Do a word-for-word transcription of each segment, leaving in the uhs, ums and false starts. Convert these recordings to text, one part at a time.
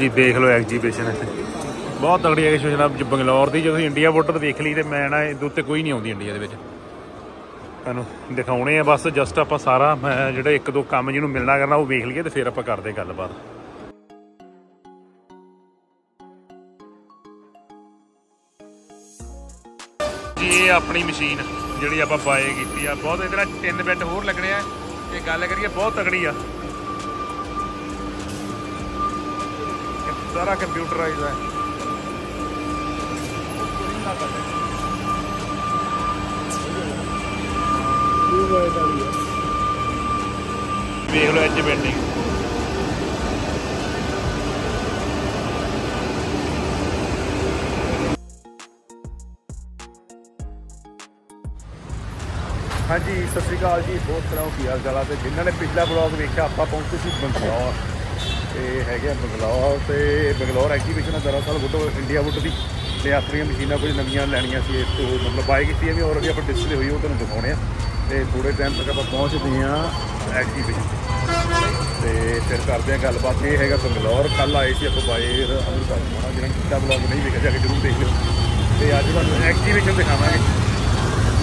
जी देख लो एग्जीबिशन बहुत तगड़ी है जनाब बंगलौर की। जो इंडिया बॉर्डर देख ली तो मैं ना इधर कोई नहीं आती इंडिया के ਤੁਹਾਨੂੰ ਦਿਖਾਉਣੇ ਆ बस जस्ट आप सारा मैं ਜਿਹੜਾ एक दो काम ਜਿਹਨੂੰ मिलना करना वो ਵੇਖ ਲਈਏ तो फिर आप करते गलबात। ये अपनी मशीन जी आप बाय की बहुत इधर तीन बिट होर लगने हैं। ये गल करिए बहुत तगड़ी आ सारा कंप्यूटराइज है। देख लो एच पेंटिंग हाँ जी सत श्री अकाल जी। बहुत तरह की हाल चाल है। जिन्होंने पिछला ब्लॉग देखा आप पहुंचे सी बंगलौर तो है बंगलौर तो बंगलौर एग्जीबिशन दरअसल वुड इंडिया वुड की अपनी मशीना कुछ नवी लैनिया से तो मतलब बाय की और भी आप डिस्प्ले हुई वो तुम दिखाने थोड़े टाइम तक आप पहुँचते हैं एग्जीबिशन तो फिर करते हैं गलबात। ये है बंगलौर कल आए थे आप बाय अमृतसर जाना जिन्हें पिछला ब्लॉग नहीं देखा जाके जरूर देख लो तो अज तुम एग्जीबिशन दिखावे।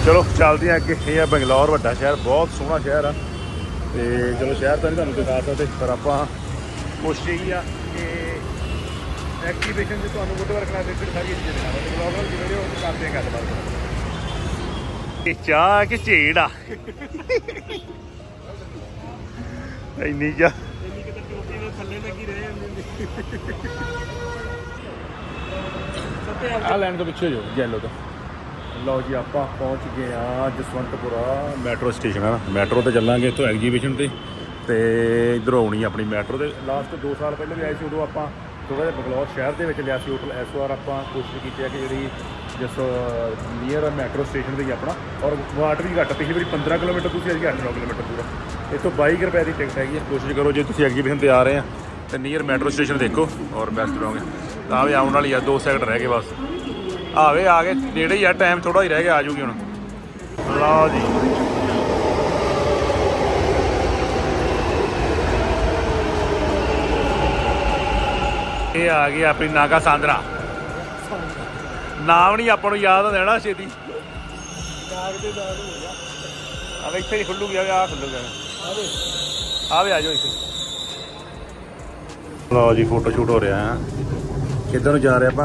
चलो चलते हैं अगे। ये है बंगलौर वड्डा शहर बहुत सोहना शहर है। चलो शहर तो नहीं तुहानूं दिखा सकते पर आप कोशिश यही एक्जीबिशन तुहानूं फोटो रखना सारी चीज़ें दिखाते हैं गलबात। चाह कि झेड़ आ इन्नी चाह आ लैंड तो पिछे जाओ येलो तो लो जी आप पहुँच गए हाँ जसवंतपुरा मैट्रो स्टेशन है ना। मैट्रो तो चलांगे इतों एग्जीबिशन से तो इधरों आनी अपनी मैट्रो तो लास्ट दो साल पहले भी आए थे। उदों आप थोड़ा जहा बंगलौर शहर के लिया होटल इस बार आप कोशिश की कि जी जिस नीयर मैट्रो स्टेशन से ही अपना और वाट भी घट पिछली बार पंद्रह किलोमीटर तुम अभी अठ नौ किलोमीटर पूरा इतों बाईस रुपए की टिकट हैगी। कोशिश करो जो तुम एग्जीबिशन पर आ रहे हैं तो नीयर मैट्रो स्टेशन देखो और बेस्ट रहोगे। हाँ भी आने वाली है दो सैकंड रह गए बस आवे आ गए नेड़े ही आ टाइम थोड़ा ही रह गया आ जूगी हूँ। ला जी ये आ गई अपनी नागा सांदरा नाम नहीं आपको याद होना ना छेती इतने ही खुलू गया आ खुलू गया आवे आ जाओ इतने। लो जी फोटो शूट हो रहा है किधर जा रहे आप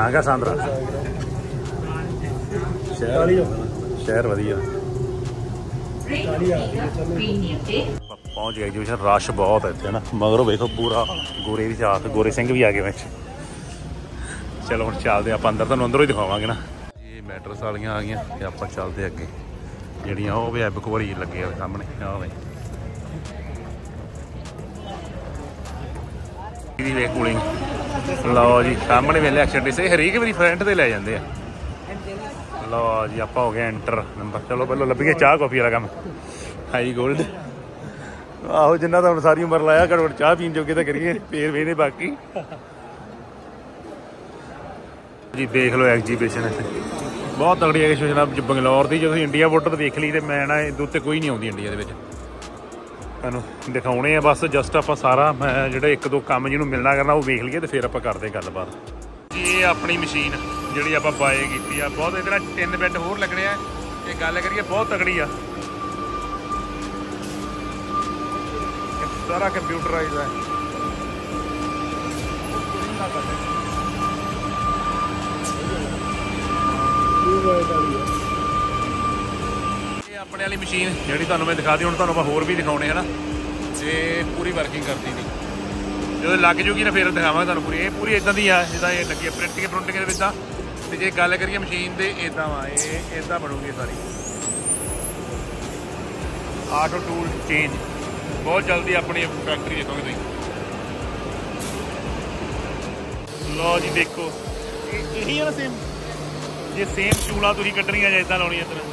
नागा सांदरा शहर शहर वधिया पहुँच गया। एग्जीबिशन रश बहुत है इतने ना मगरों देखो पूरा गोरे भी साथ गोरे सिंह भी आ गए बच्चे। चलो हम चलते आप अंदर तुम अंदरों ही दिखावे ना। ये मैट्रस वालियाँ आ गई आप चलते अगे जड़िया भी एब घोरी लगे सामने वे कूलिंग। लो जी सामने वेले एक्शन डिस हरेक वारी फ्रंट से लै जाते हैं। लो जी आप हो गए एंटर नंबर। चलो पहले लभीए चाह कॉफी वाला कम हाई गोल्ड आहो जिन्ना तो हम सारी उम्र लाया घटो घट चाह पीन जोगे तो करिए फिर वेने बाकी जी देख लो एग्जीबिशन बहुत तगड़ी एग्जीबिशन जनाब बंगलौर की। जो इंडिया बॉर्डर देख ली तो मैं ना इधर कोई नहीं आती इंडिया के ਤੁਹਾਨੂੰ ਦਿਖਾਉਣੇ ਆ बस जस्ट आप सारा मैं ਜਿਹੜਾ एक दो काम ਜਿਹਨੂੰ मिलना करना वो ਵੇਖ ਲਈਏ तो फिर आप करते गलबात। ये अपनी मशीन ਜਿਹੜੀ ਆਪਾਂ ਬਾਏ ਕੀਤੀ ਆ ਬਹੁਤ ਇਹਦੇ ਨਾਲ ਤਿੰਨ ਬਿੱਟ ਹੋਰ ਲੱਗਣੇ ਆ। ਇਹ ਗੱਲ ਕਰੀਏ बहुत ਤਗੜੀ ਆ ਸਾਰਾ ਕੰਪਿਊਟਰਾਈਜ਼ ਹੈ। अपने वाली मशीन जी तुम मैं दिखा दी हूँ तुम होर भी दिखाने है ना तो पूरी वर्किंग करती थी जो लग जूगी ना फिर दिखावे तुम पूरी ये पूरी इदा दी है जिदा ये लगी प्रिंटिंग प्रुंटिंग इदा तो जे गल करिए मशीन तो इदा वा ये इदा बनूगी सारी आटो टूल चेंज बहुत जल्दी अपनी फैक्ट्री देखोगे तुम। लो जी देखो यही है ना सेम जे सेम चूड़ा तुम कटनिया जे इदा लानी इतना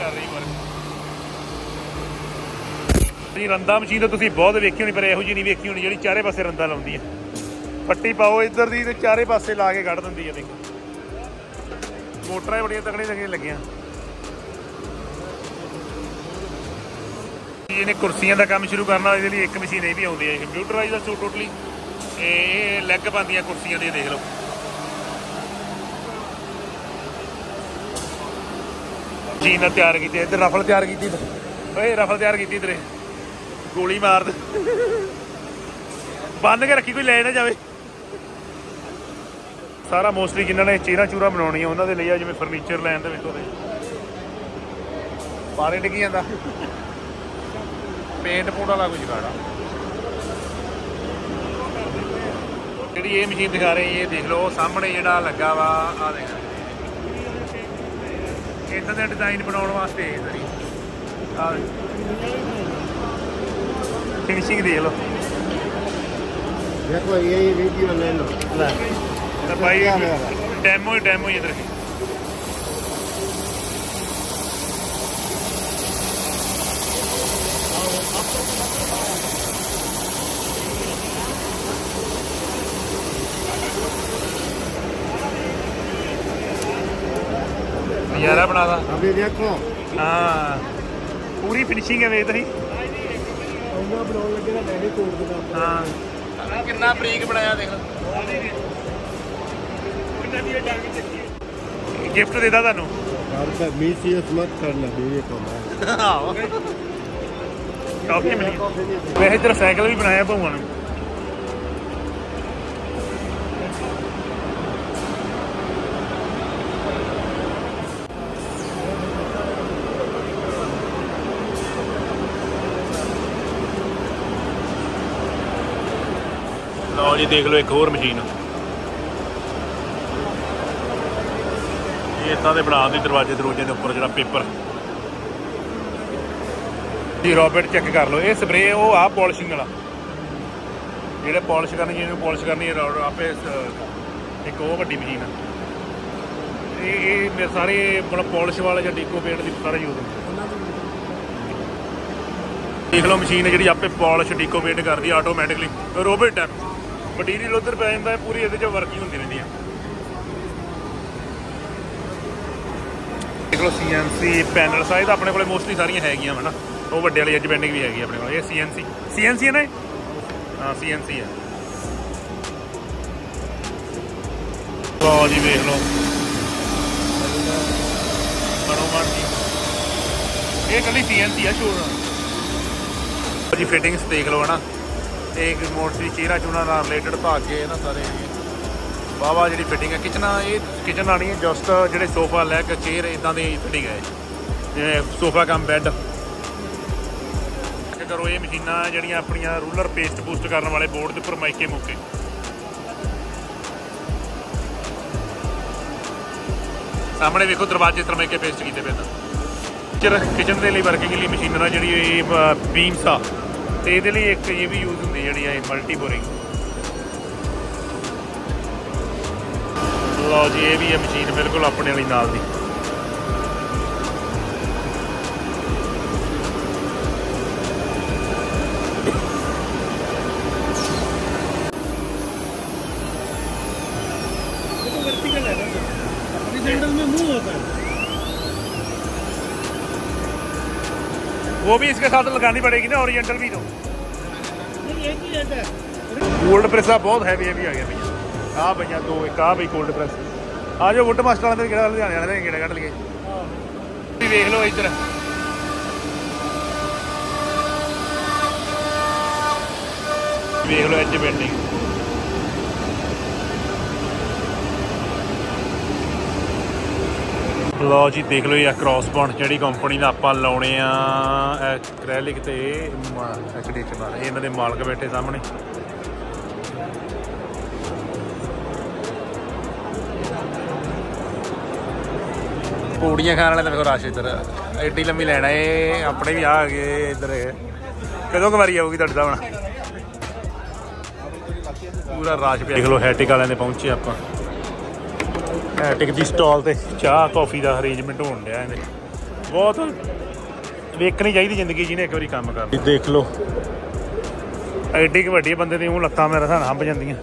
कर रही वर्क रंधा मशीन तो तुम बहुत वेखी होनी पर यहो जी नहीं वेखी होनी जी चारे पासे रंधा लाती है पट्टी पाओ इधर की तो चारे पासे ला के कढ़ दी है। देखो मोटर ही बड़िया तगड़िया तगड़िया लगिया। इन्हें कुर्सियों का काम शुरू करना एक मशीन ये भी आती है कंप्यूटराइज टोटली लैग पांदियां कुर्सियां दी देख लो। मशीन तैयार की इधर रफल तैयार की रफल तैयार की इधर गोली मार बंद के रखी कोई ले ना जाए। सारा मोस्टली जिन्होंने चेहरा चूरा बनानी उन्होंने लिए जिम्मे फर्नीचर लैन देखो बारे डिगी जाता पेंट पोट वाला कुछ गाड़ा जी। ये मशीन दिखा रहे हैं ये देख लो सामने जरा लगा वा इतना डिजाइन बनाने वास्ते फिनिशिंग देख लो। देखो ये वीडियो ले लो भाई डेमो ही डेमो इधर यारा बना था। अभी देखो हाँ पूरी फिनिशिंग है वे तो ही हाँ कितना ब्रीक बनाया देखो। गिफ्ट देता था वैसे तेरा साइकिल भी बनाया भगवान ने। लो जी देख लो एक होर मशीन ये इतना दे बना दी दरवाजे दरवाजे के उपर जो पेपर जी रॉबर्ट चेक कर लो। ये स्प्रे वो आप पॉलिशिंग वाला जो पॉलिश करनी जिन्होंने पॉलिश करनी आप एक वो वड्डी मशीन है ये सारे मतलब पॉलिश वाले जो डीको पेंट की सारे यूज देख लो। मशीन जी आपे पॉलिश डीको पेंट कर दी ऑटोमैटिकली रोबोट है मटीरियल उधर पै जाता है पूरी ये वर्किंग होती रहती है। देख लो C N C panel size अपने को मोस्टली सारिया है ना वो वे वाली जबैंडिंग भी हैगी अपने को। सी एन सी सी एन सी है ना हाँ सी एन सी है। लो जी देख लो ये कल सी एन सी है शोर जी फिटिंग्स देख लो है ना एक मोस्टली चेहरा चूना रिलेटेड भागे ना सारे वाह वाह जी फिटिंग है किचन ये किचन आनी है जस्ट जो सोफा लैग चेयर इदा की फिटिंग है जिमें सोफा कम बैड करो। ये मशीना जड़िया अपन रूलर पेस्ट पूस्ट करने वाले बोर्ड के उपर माइके मुके सामने वेखो दरवाजे तर माइके पेस्ट किए पे किचन के लिए वर्किंग लिए मशीन जी बीम्स आ तो ये एक ये भी यूज होंगी जी मल्टी बोरिंग। लो जी ये भी है मशीन बिल्कुल अपने वाली नाल दी वो भी इसके साथ लगानी पड़ेगी ना ओरिएंटल भी तो कोल्ड प्रेस का बहुत हैवी हैवी आ गया भैया आ भैया दो एक आ भाई कोल्ड प्रेस आ जाओ वुड मास्टर वाले गेड़ा लुधियाने वाले गेड़ा कट लिए देख लो इधर देख लो एज पेंटिंग लो जी देख लो ये क्रॉसबॉन्ड जी कंपनी का आप लाने एक्रेलिक ते एक्रेलिक इन्होंने मालक बैठे सामने पूड़ियाँ खाने वाले देखो रश इधर एड्डी लम्बी लैन है अपने भी आ गए इधर कदों कबारी आऊगी तड़ता होना पूरा रश पे देख लो हैटिक वाले पहुंचे आप हैटिक की स्टॉल से चाह कॉफ़ी का अरेंजमेंट हो रहा है बहुत वेखनी चाहिए जिंदगी जिन्हें एक बार काम कर देख लो एड्डी वड्डी बंदे दी मूंह लत्तां मेरा सानू हंब जांदियां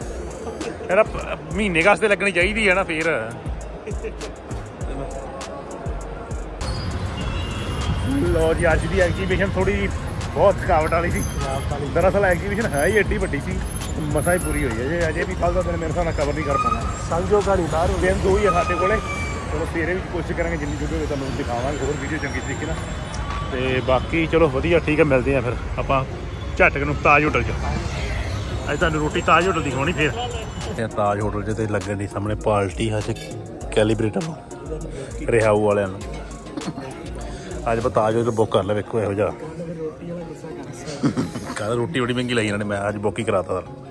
महीने वास्ते लगनी चाहिए है ना फिर लो जी अज की एग्जीबिशन थोड़ी बहुत थकावट वाली थी दरअसल एग्जीबिशन है ही एड्डी वड्डी सी। मसाई पूरी हुई है। ये अजय भी कल दिन मेरे साथ कवर नहीं कर पाना समझो घड़ी बाहर गेम तो हुई है साढ़े को। चलो फिर भी कोशिश करेंगे जिन्नी वीडियो तुम दिखावे होर वीडियो चंगी तरीके तो बाकी चलो वधिया ठीक है। मिलते हैं फिर आप झट के ताज होटल च अज तुम रोटी ताज होटल की खानी। फिर ताज होटल से लगन दी सामने पार्टी है कैलीब्रेटर रिहाऊ वाले अज आप ताज होटल बुक कर लो। देखो यहोजा कल रोटी बड़ी महंगी लाई इन्होंने, मैं आज बुक ही कराता था।